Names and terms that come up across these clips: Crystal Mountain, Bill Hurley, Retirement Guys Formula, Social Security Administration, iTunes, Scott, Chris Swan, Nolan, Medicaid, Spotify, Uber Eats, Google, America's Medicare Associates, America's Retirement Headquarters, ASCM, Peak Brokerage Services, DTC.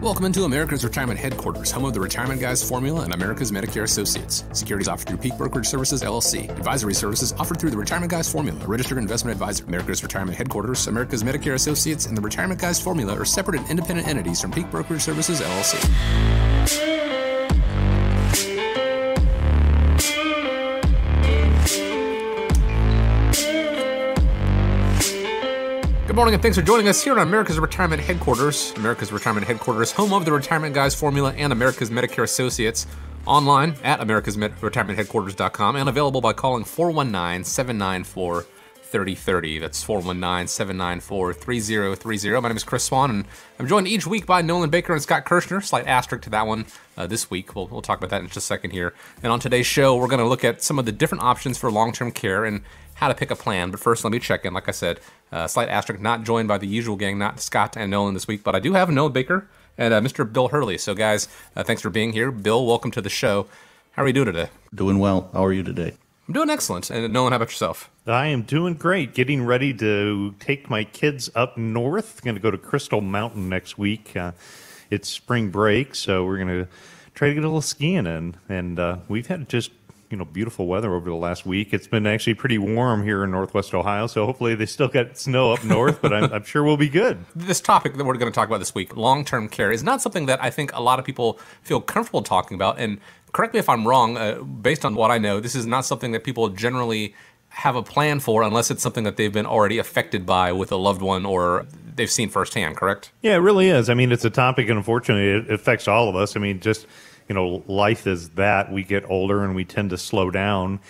Welcome into America's Retirement Headquarters, home of the Retirement Guys Formula and America's Medicare Associates. Securities offered through Peak Brokerage Services, LLC. Advisory services offered through the Retirement Guys Formula, a registered investment advisor. America's Retirement Headquarters, America's Medicare Associates, and the Retirement Guys Formula are separate and independent entities from Peak Brokerage Services, LLC. Good morning and thanks for joining us here on America's Retirement Headquarters. America's Retirement Headquarters, home of the Retirement Guys Formula and America's Medicare Associates. Online at americasretirementheadquarters.com and available by calling 419-794-3030. That's 419-794-3030. My name is Chris Swan and I'm joined each week by Nolan Baker and Scott Kirshner. Slight asterisk to that one this week. We'll talk about that in just a second here. And on today's show, we're going to look at some of the different options for long-term care and how to pick a plan. But first, let me check in. Like I said, slight asterisk, not joined by the usual gang, not Scott and Nolan this week, but I do have Nolan Baker and Mr. Bill Hurley. So guys, thanks for being here. Bill, welcome to the show. How are you doing today? Doing well. How are you today? I'm doing excellent. And Nolan, how about yourself? I am doing great. Getting ready to take my kids up north. Going to go to Crystal Mountain next week. It's spring break, so we're going to try to get a little skiing in. And we've had just beautiful weather over the last week. It's been actually pretty warm here in Northwest Ohio, so hopefully they still got snow up north, but I'm sure we'll be good. This topic that we're going to talk about this week, long-term care, is not something that I think a lot of people feel comfortable talking about. And correct me if I'm wrong, based on what I know, this is not something that people generally have a plan for unless it's something that they've been already affected by with a loved one or they've seen firsthand, correct? Yeah, it really is. I mean, it's a topic, and unfortunately, it affects all of us. I mean, just life is that we get older and we tend to slow down.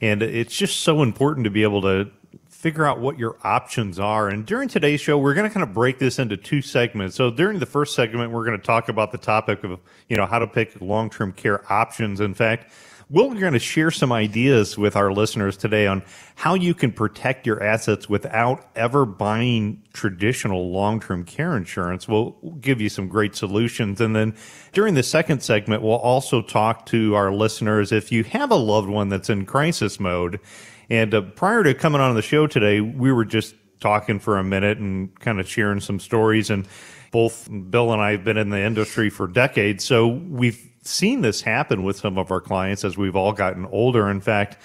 And it's just so important to be able to figure out what your options are. And during today's show, we're going to kind of break this into two segments. So during the first segment, we're going to talk about the topic of, how to pick long-term care options. In fact, we're going to share some ideas with our listeners today on how you can protect your assets without ever buying traditional long-term care insurance. We'll give you some great solutions. And then during the second segment, we'll also talk to our listeners if you have a loved one that's in crisis mode. And prior to coming on the show today, we were just talking for a minute and kind of sharing some stories. And both Bill and I have been in the industry for decades, so we've seen this happen with some of our clients as we've all gotten older. In fact,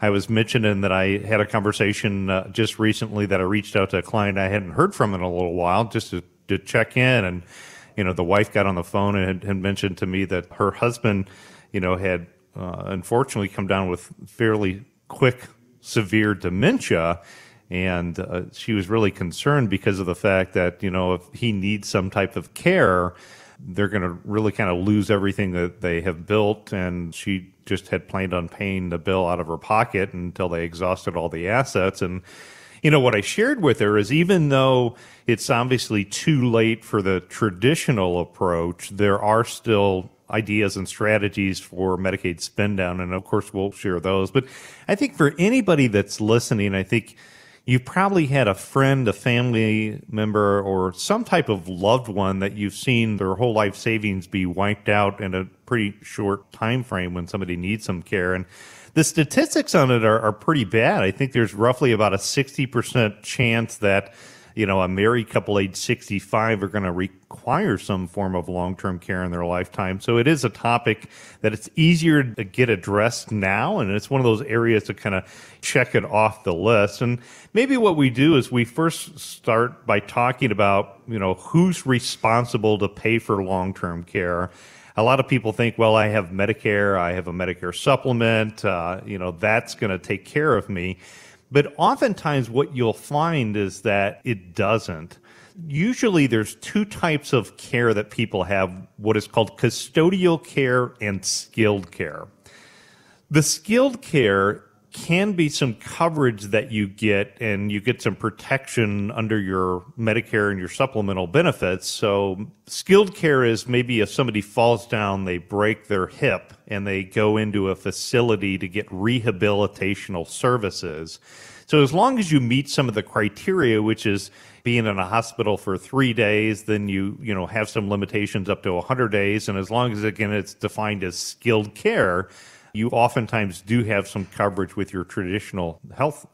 I was mentioning that I had a conversation just recently that I reached out to a client I hadn't heard from in a little while just to check in. And, the wife got on the phone and had mentioned to me that her husband, had unfortunately come down with fairly quick, severe dementia. And she was really concerned because of the fact that, if he needs some type of care, they're going to really kind of lose everything that they have built. And she just had planned on paying the bill out of her pocket until they exhausted all the assets. And, what I shared with her is even though it's obviously too late for the traditional approach, there are still ideas and strategies for Medicaid spend down. And of course, we'll share those. But I think for anybody that's listening, I think you've probably had a friend, a family member, or some type of loved one that you've seen their whole life savings be wiped out in a pretty short time frame when somebody needs some care. And the statistics on it are pretty bad. I think there's roughly about a 60% chance that, a married couple age 65 are going to require some form of long-term care in their lifetime. So it is a topic that it's easier to get addressed now, and it's one of those areas to kind of check it off the list. And maybe what we do is we first start by talking about, who's responsible to pay for long-term care. A lot of people think, well, I have Medicare, I have a Medicare supplement, that's going to take care of me. But oftentimes what you'll find is that it doesn't. Usually there's two types of care that people have, what is called custodial care and skilled care. The skilled care can be some coverage that you get, and you get some protection under your Medicare and your supplemental benefits. So skilled care is maybe if somebody falls down, they break their hip, and they go into a facility to get rehabilitational services. So as long as you meet some of the criteria, which is being in a hospital for 3 days, then you have some limitations up to 100 days. And as long as, again, it's defined as skilled care, you oftentimes do have some coverage with your traditional health.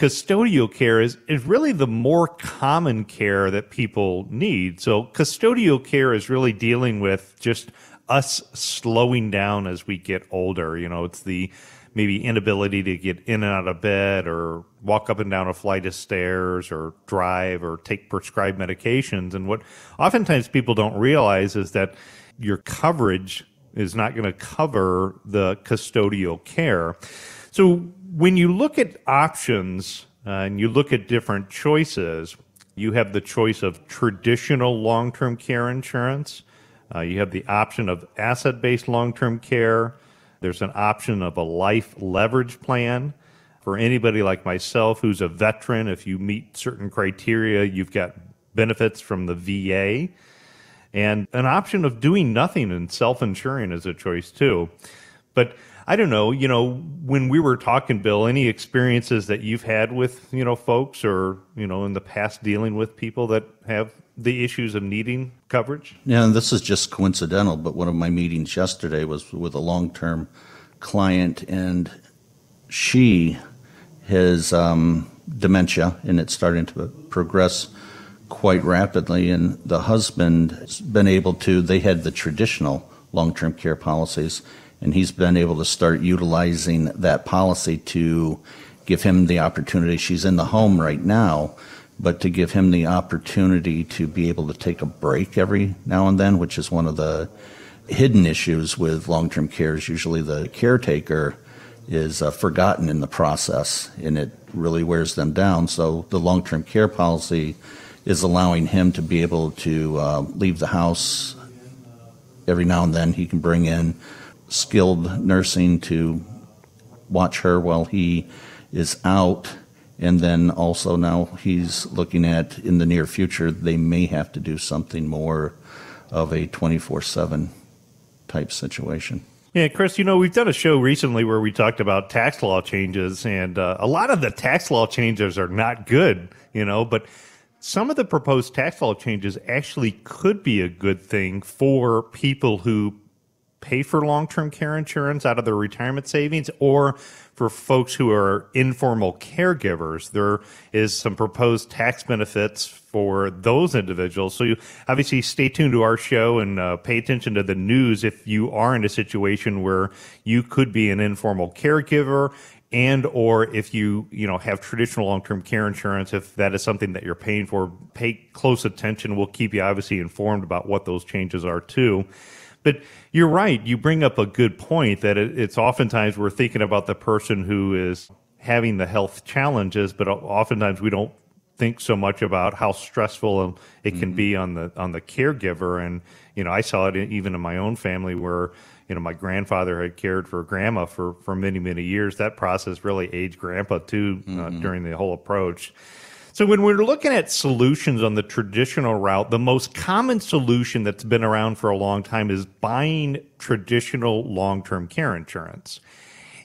custodial care is really the more common care that people need. So custodial care is really dealing with just us slowing down as we get older. You know, it's the maybe inability to get in and out of bed or walk up and down a flight of stairs or drive or take prescribed medications. And what oftentimes people don't realize is that your coverage is not going to cover the custodial care. So when you look at options and you look at different choices, you have the choice of traditional long-term care insurance. You have the option of asset-based long-term care. There's an option of a life leverage plan. For anybody like myself who's a veteran, if you meet certain criteria, you've got benefits from the VA. And an option of doing nothing and self-insuring is a choice too. But I don't know, you know, when we were talking, Bill, any experiences that you've had with, you know, folks or, you know, in the past dealing with people that have the issues of needing coverage? Yeah, and this is just coincidental, but one of my meetings yesterday was with a long-term client, and she has dementia, and it's starting to progress quite rapidly, and the husband has been able to, they had the traditional long-term care policies, and he's been able to start utilizing that policy to give him the opportunity. She's in the home right now, but to give him the opportunity to be able to take a break every now and then, which is one of the hidden issues with long-term care. Is usually the caretaker is forgotten in the process, and it really wears them down. So the long-term care policy is allowing him to be able to leave the house every now and then. He can bring in skilled nursing to watch her while he is out. And then also now he's looking at, in the near future, they may have to do something more of a 24/7 type situation. Yeah, Chris, you know, we've done a show recently where we talked about tax law changes, and a lot of the tax law changes are not good, you know, but some of the proposed tax law changes actually could be a good thing for people who pay for long-term care insurance out of their retirement savings, or for folks who are informal caregivers. There is some proposed tax benefits for those individuals. So you obviously stay tuned to our show and pay attention to the news if you are in a situation where you could be an informal caregiver, and or if you have traditional long-term care insurance, if that is something that you're paying for, pay close attention. We'll keep you obviously informed about what those changes are too. But you're right. You bring up a good point that it's oftentimes we're thinking about the person who is having the health challenges, but oftentimes we don't think so much about how stressful it can be on the caregiver. And, you know, I saw it even in my own family where, you know, my grandfather had cared for grandma for many, many years. That process really aged grandpa too during the whole approach. So when we're looking at solutions on the traditional route, the most common solution that's been around for a long time is buying traditional long-term care insurance.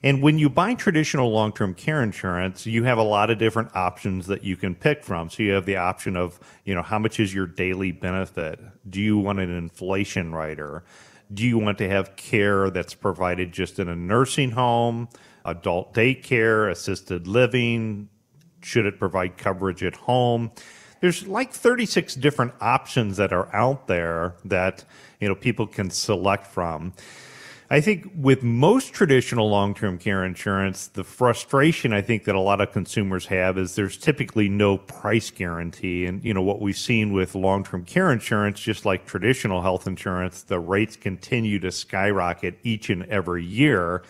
And when you buy traditional long-term care insurance, you have a lot of different options that you can pick from. So you have the option of, you know, how much is your daily benefit? Do you want an inflation rider? Do you want to have care that's provided just in a nursing home, adult daycare, assisted living? Should it provide coverage at home? There's like 36 different options that are out there that, you know, people can select from. I think with most traditional long-term care insurance, the frustration I think that a lot of consumers have is there's typically no price guarantee. And, you know, what we've seen with long-term care insurance, just like traditional health insurance, the rates continue to skyrocket each and every year.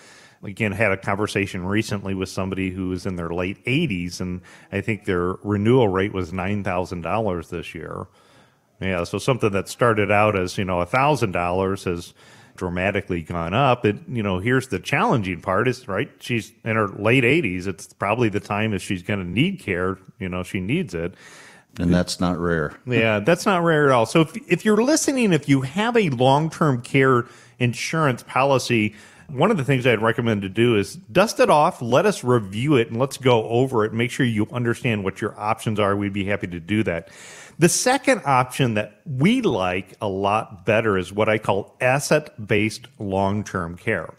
Again, had a conversation recently with somebody who was in their late 80s, and I think their renewal rate was $9,000 this year. Yeah, so something that started out as, you know, $1,000 has dramatically gone up. It, you know, here's the challenging part is, right, she's in her late 80s. It's probably the time if she's going to need care, you know, she needs it. And that's not rare. Yeah, that's not rare at all. So if you're listening, if you have a long-term care insurance policy, one of the things I'd recommend to do is dust it off, let us review it, and let's go over it. Make sure you understand what your options are. We'd be happy to do that. The second option that we like a lot better is what I call asset-based long-term care.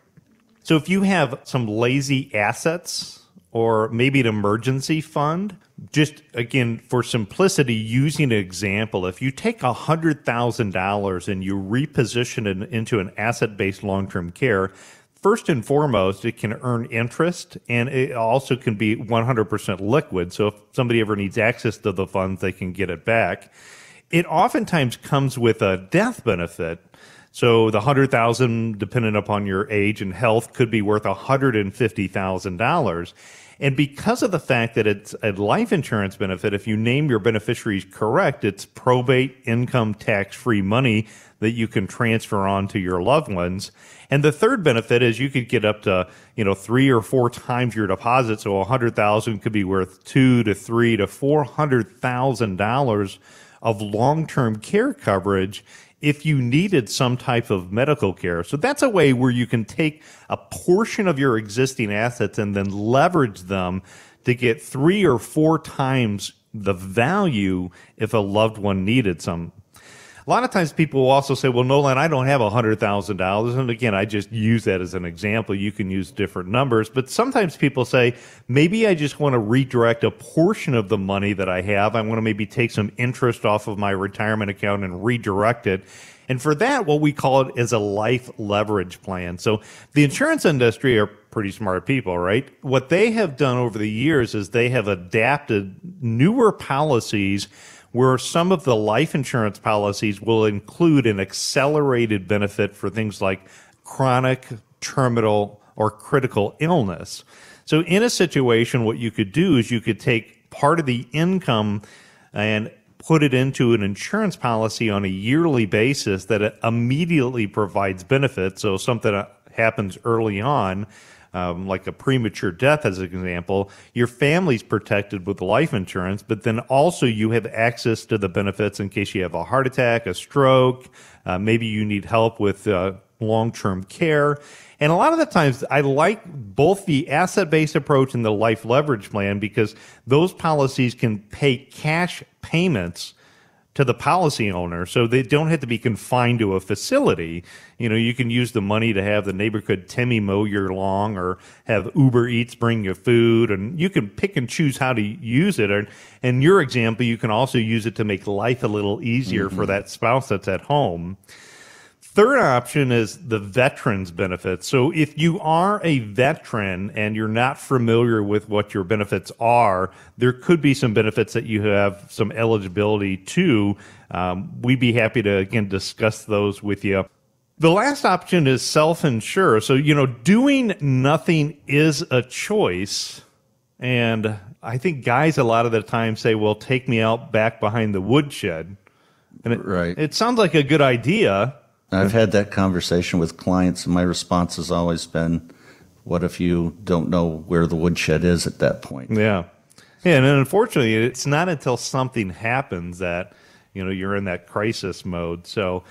So if you have some lazy assets or maybe an emergency fund. Just again, for simplicity, using an example, if you take $100,000 and you reposition it into an asset-based long-term care, first and foremost, it can earn interest, and it also can be 100% liquid. So if somebody ever needs access to the funds, they can get it back. It oftentimes comes with a death benefit. So the $100,000, depending upon your age and health, could be worth $150,000. And because of the fact that it's a life insurance benefit, if you name your beneficiaries correct, it's probate income tax-free money that you can transfer on to your loved ones. And the third benefit is you could get up to, 3 or 4 times your deposit. So $100,000 could be worth $200,000 to $300,000 to $400,000 of long-term care coverage if you needed some type of medical care. So that's a way where you can take a portion of your existing assets and then leverage them to get 3 or 4 times the value if a loved one needed some. A lot of times people will also say, well, Nolan, I don't have $100,000. And again, I just use that as an example. You can use different numbers. But sometimes people say, maybe I just want to redirect a portion of the money that I have. I want to maybe take some interest off of my retirement account and redirect it. And for that, what we call it is a life leverage plan. So the insurance industry are pretty smart people, right? What they have done over the years is they have adapted newer policies where some of the life insurance policies will include an accelerated benefit for things like chronic, terminal, or critical illness. So in a situation, what you could do is you could take part of the income and put it into an insurance policy on a yearly basis that immediately provides benefits. So something happens early on, like a premature death, as an example, your family's protected with life insurance, but then also you have access to the benefits in case you have a heart attack, a stroke, maybe you need help with long-term care. And a lot of the times I like both the asset-based approach and the life leverage plan because those policies can pay cash payments to the policy owner, so they don't have to be confined to a facility. You can use the money to have the neighborhood Timmy mow your lawn or have Uber Eats bring you food, and you can pick and choose how to use it. And in your example, you can also use it to make life a little easier for that spouse that's at home. Third option is the veterans benefits. So if you are a veteran and you're not familiar with what your benefits are, there could be some benefits that you have some eligibility to. We'd be happy to, again, discuss those with you. The last option is self-insure. So, doing nothing is a choice. And I think guys a lot of the time say, well, take me out back behind the woodshed. And it sounds like a good idea. I've had that conversation with clients, and my response has always been, what if you don't know where the woodshed is at that point? Yeah, and unfortunately, it's not until something happens that, you're in that crisis mode. So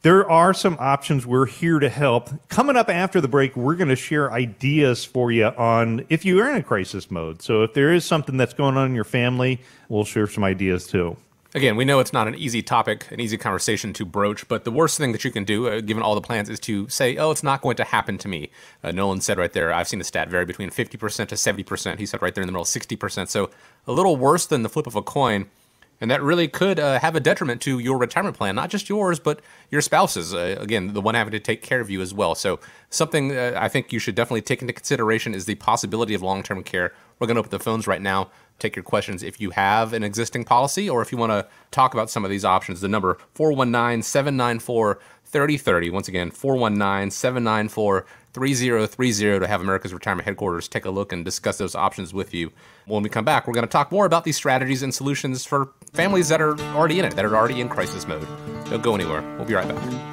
there are some options. We're here to help. Coming up after the break, we're going to share ideas for you on if you are in a crisis mode. So if there is something that's going on in your family, we'll share some ideas too. Again, we know it's not an easy topic, an easy conversation to broach, but the worst thing that you can do, given all the plans, is to say, oh, it's not going to happen to me. Nolan said right there, I've seen the stat vary between 50% to 70%. He said right there in the middle, 60%. So a little worse than the flip of a coin. And that really could have a detriment to your retirement plan, not just yours, but your spouse's. Again, the one having to take care of you as well. So something I think you should definitely take into consideration is the possibility of long-term care. We're going to open the phones right now, take your questions if you have an existing policy or if you want to talk about some of these options. The number, 419-794-3030. Once again, 419-794-3030 to have America's Retirement Headquarters take a look and discuss those options with you. When we come back, we're going to talk more about these strategies and solutions for families that are already in it, that are already in crisis mode. Don't go anywhere. We'll be right back.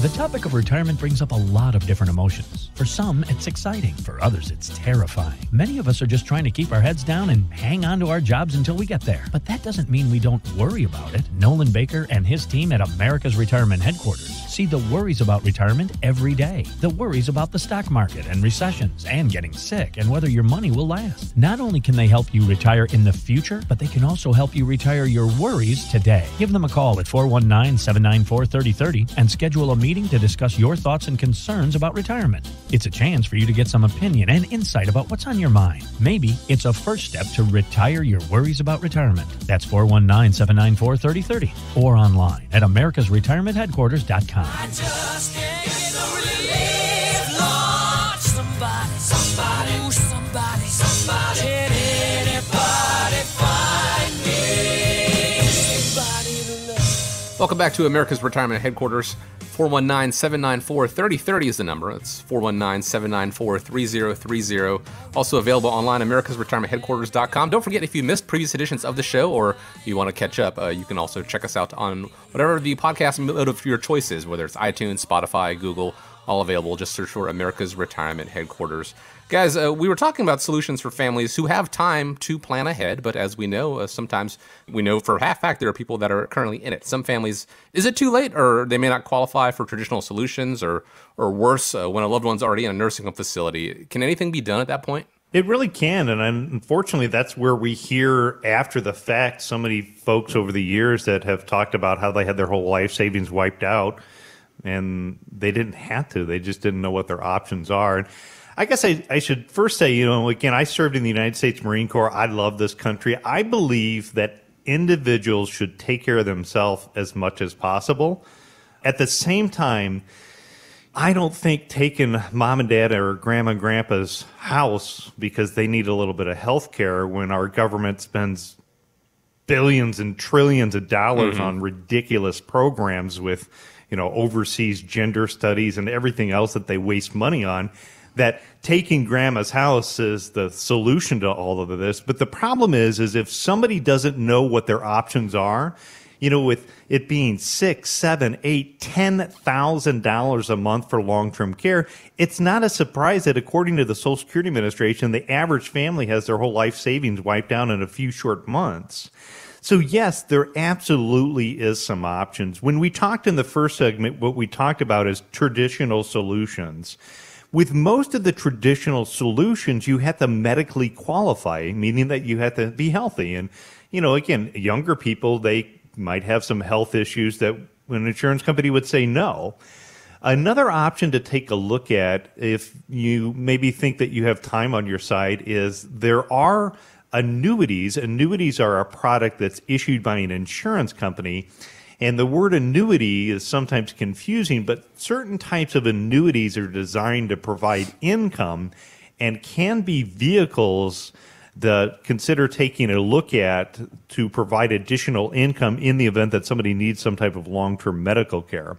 The topic of retirement brings up a lot of different emotions. For some, it's exciting. For others, it's terrifying. Many of us are just trying to keep our heads down and hang on to our jobs until we get there. But that doesn't mean we don't worry about it. Nolan Baker and his team at America's Retirement Headquarters see the worries about retirement every day. The worries about the stock market and recessions and getting sick and whether your money will last. Not only can they help you retire in the future, but they can also help you retire your worries today. Give them a call at 419-794-3030 and schedule a meeting meeting to discuss your thoughts and concerns about retirement. It's a chance for you to get some opinion and insight about what's on your mind. Maybe it's a first step to retire your worries about retirement. That's 419-794-3030 or online at americasretirementheadquarters.com. I just can't get no relief, Lord. Somebody. Can anybody find me? Somebody to love. Welcome back to America's Retirement Headquarters. 419-794-3030 is the number. It's 419-794-3030. Also available online, americasretirementheadquarters.com. Don't forget, if you missed previous editions of the show or you want to catch up, you can also check us out on whatever the podcast mode of your choice is, whether it's iTunes, Spotify, Google, all available. Just search for America's Retirement Headquarters. Guys, we were talking about solutions for families who have time to plan ahead, but as we know, sometimes we know for half fact there are people that are currently in it. Some families, is it too late, or they may not qualify for traditional solutions, or worse, when a loved one's already in a nursing home facility? Can anything be done at that point? It really can, and unfortunately, that's where we hear after the fact so many folks over the years that have talked about how they had their whole life savings wiped out, and they didn't have to. They just didn't know what their options are. And I guess I should first say, you know, again, I served in the United States Marine Corps. I love this country. I believe that individuals should take care of themselves as much as possible. At the same time, I don't think taking mom and dad or grandma and grandpa's house because they need a little bit of health care when our government spends billions and trillions of dollars on ridiculous programs with, you know, overseas gender studies and everything else that they waste money on, that taking grandma's house is the solution to all of this. But the problem is if somebody doesn't know what their options are, you know, with it being $6, $7, $8, $10,000 a month for long-term care, it's not a surprise that according to the Social Security Administration, the average family has their whole life savings wiped down in a few short months. So yes, there absolutely is some options. When we talked in the first segment, what we talked about is traditional solutions. With most of the traditional solutions, you have to medically qualify, meaning that you have to be healthy. And, you know, again, younger people, they might have some health issues that an insurance company would say no. Another option to take a look at, if you maybe think that you have time on your side, is there are annuities. Annuities are a product that's issued by an insurance company. And the word annuity is sometimes confusing, but certain types of annuities are designed to provide income and can be vehicles to consider taking a look at to provide additional income in the event that somebody needs some type of long-term medical care.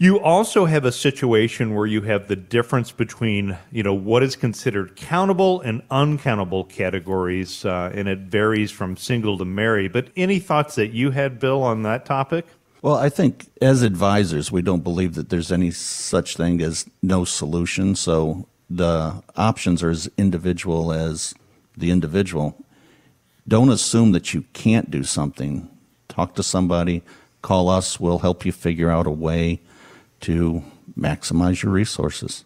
You also have a situation where you have the difference between, you know, what is considered countable and uncountable categories, and it varies from single to married. But any thoughts that you had, Bill, on that topic? Well, I think as advisors, we don't believe that there's any such thing as no solution. So the options are as individual as the individual. Don't assume that you can't do something. Talk to somebody, call us, we'll help you figure out a way to maximize your resources.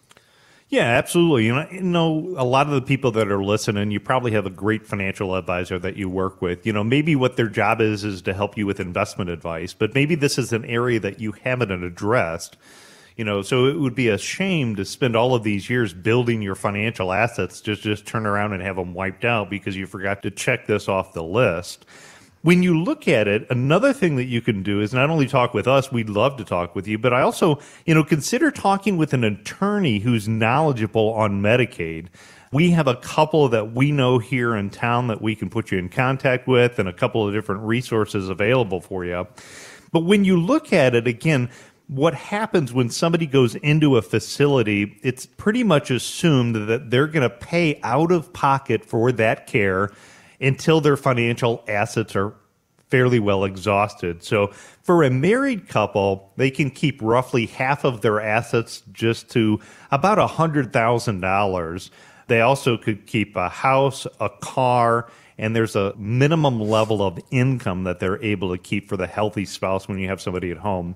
Yeah, absolutely. You know, a lot of the people that are listening, you probably have a great financial advisor that you work with. You know, maybe what their job is to help you with investment advice, but maybe this is an area that you haven't addressed. You know, so it would be a shame to spend all of these years building your financial assets, just turn around and have them wiped out because you forgot to check this off the list. When you look at it, another thing that you can do is not only talk with us, we'd love to talk with you, but I also, you know, consider talking with an attorney who's knowledgeable on Medicaid. We have a couple that we know here in town that we can put you in contact with and a couple of different resources available for you. But when you look at it, again, what happens when somebody goes into a facility, it's pretty much assumed that they're going to pay out of pocket for that care until their financial assets are fairly well exhausted. So for a married couple, they can keep roughly half of their assets, just to about $100,000. They also could keep a house, a car, and there's a minimum level of income that they're able to keep for the healthy spouse when you have somebody at home.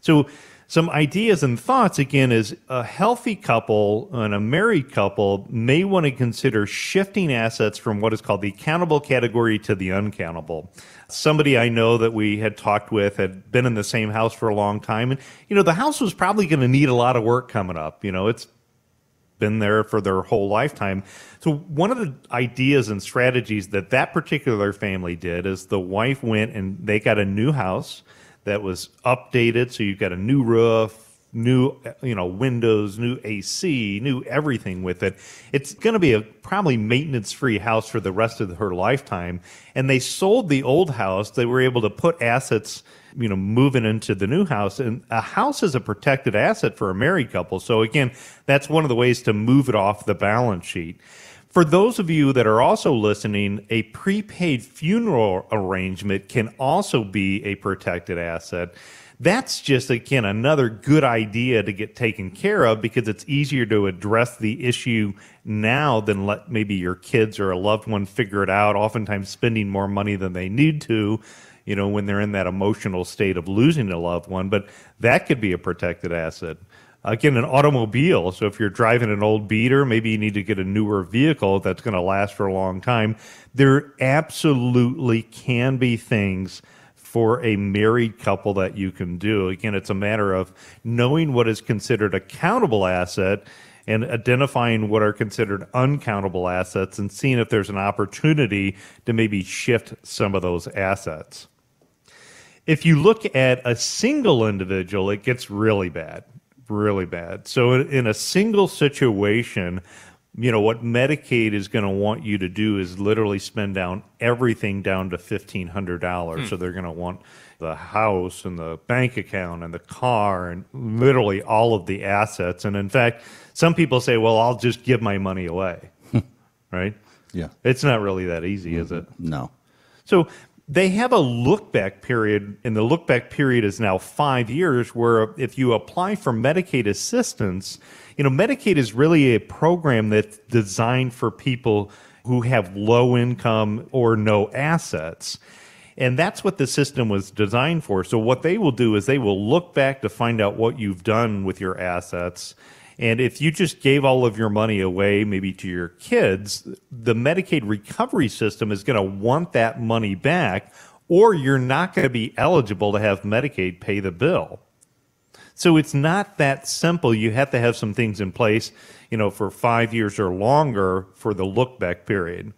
So some ideas and thoughts, again, is a healthy couple and a married couple may want to consider shifting assets from what is called the countable category to the uncountable. Somebody I know that we had talked with had been in the same house for a long time. And, you know, the house was probably going to need a lot of work coming up. You know, it's been there for their whole lifetime. So one of the ideas and strategies that that particular family did is the wife went and they got a new house that was updated, so you've got a new roof, new windows, new AC, new everything with it. It's going to be a probably maintenance-free house for the rest of her lifetime. And they sold the old house. They were able to put assets, moving into the new house. And a house is a protected asset for a married couple. So again, that's one of the ways to move it off the balance sheet. For those of you that are also listening, a prepaid funeral arrangement can also be a protected asset. That's just, again, another good idea to get taken care of because it's easier to address the issue now than let maybe your kids or a loved one figure it out, oftentimes spending more money than they need to, when they're in that emotional state of losing a loved one. But that could be a protected asset. Again, an automobile. So if you're driving an old beater, maybe you need to get a newer vehicle that's going to last for a long time. There absolutely can be things for a married couple that you can do. Again, it's a matter of knowing what is considered a countable asset and identifying what are considered uncountable assets and seeing if there's an opportunity to maybe shift some of those assets. If you look at a single individual, it gets really bad. Really bad. So in a single situation, what Medicaid is going to want you to do is literally spend down everything down to $1,500. So they're going to want the house and the bank account and the car and literally all of the assets. And in fact, some people say, well, I'll just give my money away. Right? Yeah. It's not really that easy, is it? No. So they have a look-back period, and the look-back period is now 5 years, where if you apply for Medicaid assistance, Medicaid is really a program that's designed for people who have low income or no assets. And that's what the system was designed for. So what they will do is they will look back to find out what you've done with your assets. And if you just gave all of your money away, maybe to your kids, the Medicaid recovery system is going to want that money back, or you're not going to be eligible to have Medicaid pay the bill. So it's not that simple. You have to have some things in place, for 5 years or longer for the look-back period.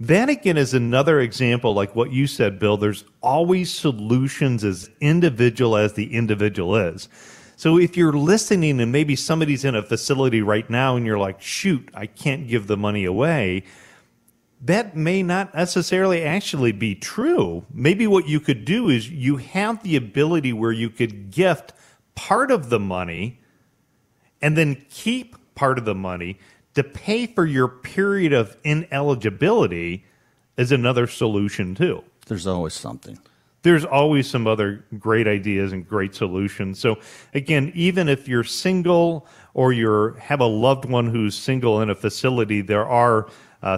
That, again, is another example, like what you said, Bill. There's always solutions as the individual is. So if you're listening and maybe somebody's in a facility right now and you're like, shoot, I can't give the money away, that may not necessarily actually be true. Maybe what you could do is you have the ability where you could gift part of the money and then keep part of the money to pay for your period of ineligibility is another solution too. There's always something. There's always some other great ideas and great solutions. So again, even if you're single or you have a loved one who's single in a facility, there are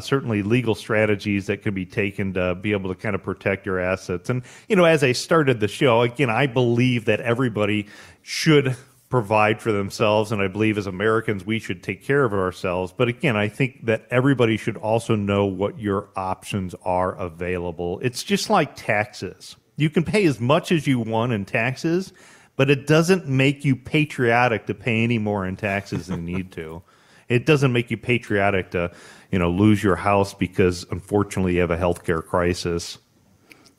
certainly legal strategies that can be taken to be able to kind of protect your assets. And, as I started the show, again, I believe that everybody should provide for themselves. And I believe as Americans, we should take care of ourselves. But again, I think that everybody should also know what your options are available. It's just like taxes. You can pay as much as you want in taxes, but it doesn't make you patriotic to pay any more in taxes than you need to. It doesn't make you patriotic to, lose your house because, unfortunately, you have a healthcare crisis.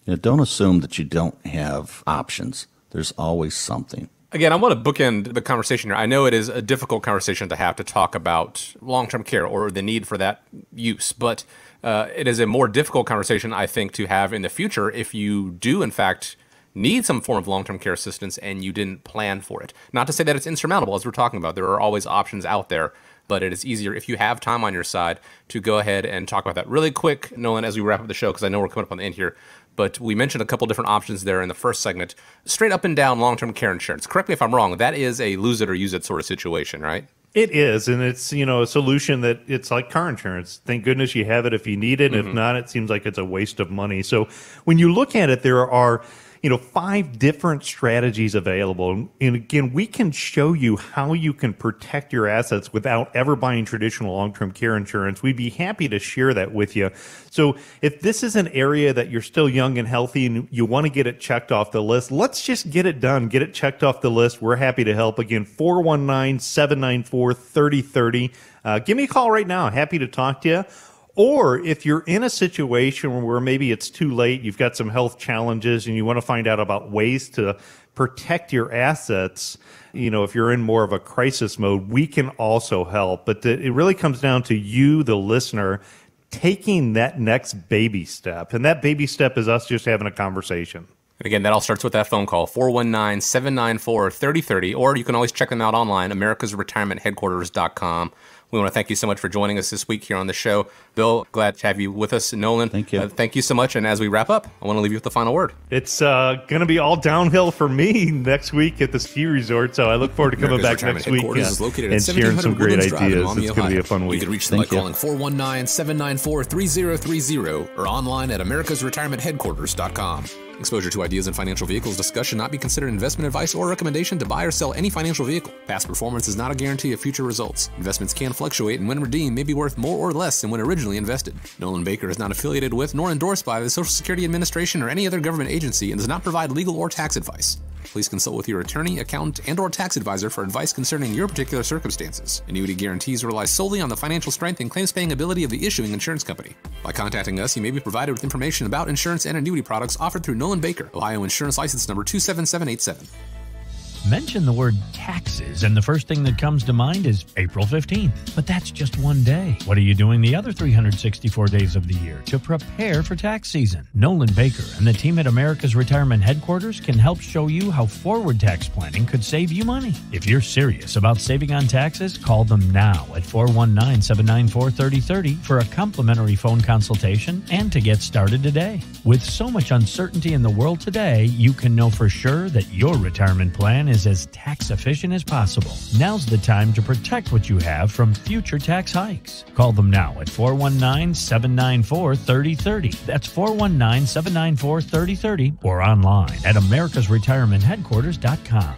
Don't assume that you don't have options. There's always something. Again, I want to bookend the conversation here. I know it is a difficult conversation to have to talk about long-term care or the need for that use, but it is a more difficult conversation, I think, to have in the future if you do, in fact, need some form of long-term care assistance and you didn't plan for it. Not to say that it's insurmountable, as we're talking about. There are always options out there, but it is easier if you have time on your side to go ahead and talk about that. Really quick, Nolan, as we wrap up the show, because I know we're coming up on the end here, but we mentioned a couple different options there in the first segment. Straight up and down long-term care insurance. Correct me if I'm wrong. That is a lose it or use it sort of situation, right? It is, and it's, a solution that it's like car insurance. Thank goodness you have it if you need it. If not, it seems like it's a waste of money. So when you look at it, there are 5 different strategies available. And again, we can show you how you can protect your assets without ever buying traditional long-term care insurance. We'd be happy to share that with you. So if this is an area that you're still young and healthy and you want to get it checked off the list, let's just get it done. Get it checked off the list. We're happy to help. Again, 419-794-3030. Give me a call right now. Happy to talk to you. Or if you're in a situation where maybe it's too late, you've got some health challenges and you want to find out about ways to protect your assets, if you're in more of a crisis mode, we can also help. But it really comes down to you, the listener, taking that next baby step. And that baby step is us just having a conversation. And again, that all starts with that phone call, 419-794-3030. Or you can always check them out online, americasretirementheadquarters.com. We want to thank you so much for joining us this week here on the show. Bill, glad to have you with us. Nolan, thank you. Thank you so much. And as we wrap up, I want to leave you with the final word. It's going to be all downhill for me next week at the ski resort, so I look forward to coming back next week and sharing some great ideas. It's going to be a fun week. You can reach them by calling 419-794-3030 or online at americasretirementheadquarters.com. Exposure to ideas and financial vehicles discussed should not be considered investment advice or recommendation to buy or sell any financial vehicle. Past performance is not a guarantee of future results. Investments can fluctuate and when redeemed may be worth more or less than when originally invested. Nolan Baker is not affiliated with nor endorsed by the Social Security Administration or any other government agency and does not provide legal or tax advice. Please consult with your attorney, accountant, and/or tax advisor for advice concerning your particular circumstances. Annuity guarantees rely solely on the financial strength and claims-paying ability of the issuing insurance company. By contacting us, you may be provided with information about insurance and annuity products offered through Nolan Baker, Ohio Insurance License Number 27787. Mention the word taxes, and the first thing that comes to mind is April 15th. But that's just one day. What are you doing the other 364 days of the year to prepare for tax season? Nolan Baker and the team at America's Retirement Headquarters can help show you how forward tax planning could save you money. If you're serious about saving on taxes, call them now at 419-794-3030 for a complimentary phone consultation and to get started today. With so much uncertainty in the world today, you can know for sure that your retirement plan is as tax efficient as possible. Now's the time to protect what you have from future tax hikes. Call them now at 419-794-3030. That's 419-794-3030 or online at americasretirementheadquarters.com.